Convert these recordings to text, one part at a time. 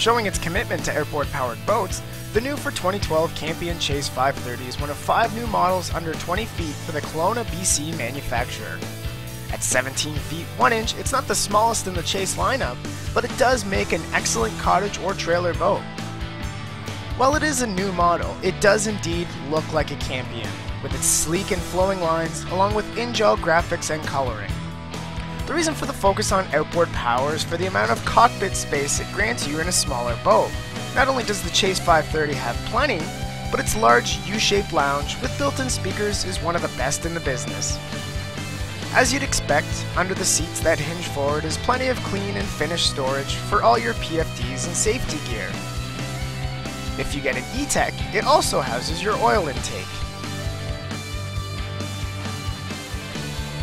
Showing its commitment to airport-powered boats, the new for 2012 Campion Chase 530 is one of 5 new models under 20 feet for the Kelowna, BC manufacturer. At 17 feet 1 inch, it's not the smallest in the Chase lineup, but it does make an excellent cottage or trailer boat. While it is a new model, it does indeed look like a Campion, with its sleek and flowing lines, along with in-gel graphics and coloring. The reason for the focus on outboard power is for the amount of cockpit space it grants you in a smaller boat. Not only does the Chase 530 have plenty, but its large U-shaped lounge with built-in speakers is one of the best in the business. As you'd expect, under the seats that hinge forward is plenty of clean and finished storage for all your PFDs and safety gear. If you get an E-Tec, it also houses your oil intake.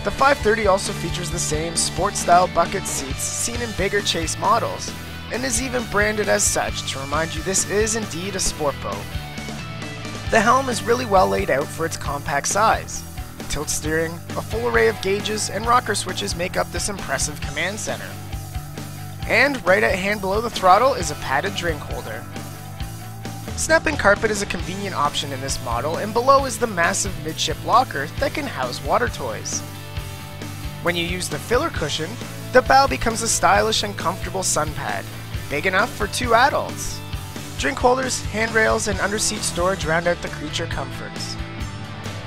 The 530 also features the same sport-style bucket seats seen in bigger Chase models, and is even branded as such to remind you this is indeed a sport boat. The helm is really well laid out for its compact size. Tilt steering, a full array of gauges, and rocker switches make up this impressive command center. And right at hand below the throttle is a padded drink holder. Snap-in carpet is a convenient option in this model, and below is the massive midship locker that can house water toys. When you use the filler cushion, the bow becomes a stylish and comfortable sun pad, big enough for 2 adults. Drink holders, handrails, and underseat storage round out the creature comforts.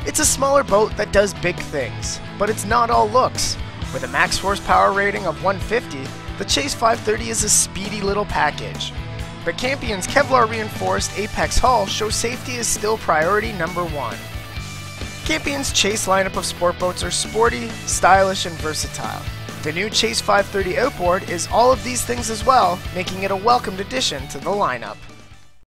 It's a smaller boat that does big things, but it's not all looks. With a max horsepower rating of 150, the Chase 530 is a speedy little package. But Campion's Kevlar-reinforced Apex hull shows safety is still priority number 1. Campion's Chase lineup of sport boats are sporty, stylish, and versatile. The new Chase 530 outboard is all of these things as well, making it a welcomed addition to the lineup.